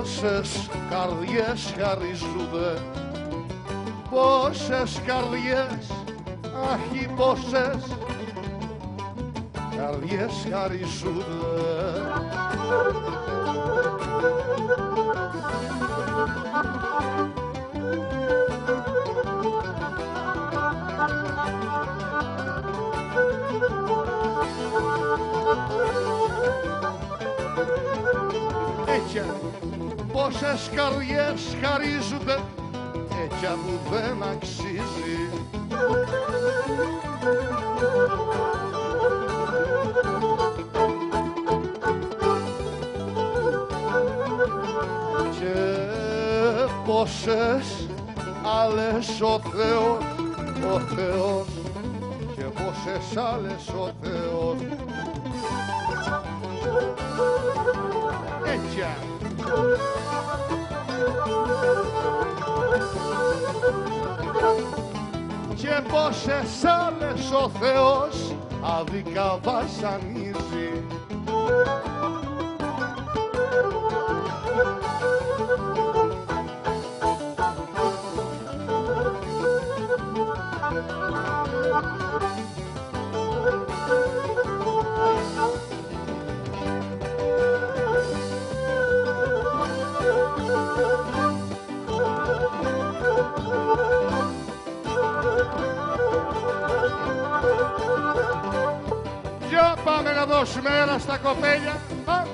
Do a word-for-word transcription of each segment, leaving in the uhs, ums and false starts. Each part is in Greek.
Πόσες καρδιές χαρίζονται, πόσες καρδιές, αχ, πόσες καρδιές χαρίζονται. Έτσι, πόσες καρδιές χαρίζονται, έτσι που δεν αξίζει. Και πόσες άλλες ο Θεός, ο Θεός, και πόσες άλλες ο Θεός. Έτσι. Και πόσες άλλες ο Θεός άδικα βασανίζει. Για πάμε να δώσουμε ένα στα κοπέλια. Παρέα!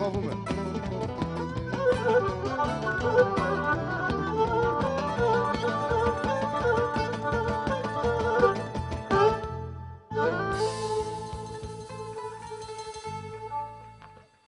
Bravo, mano.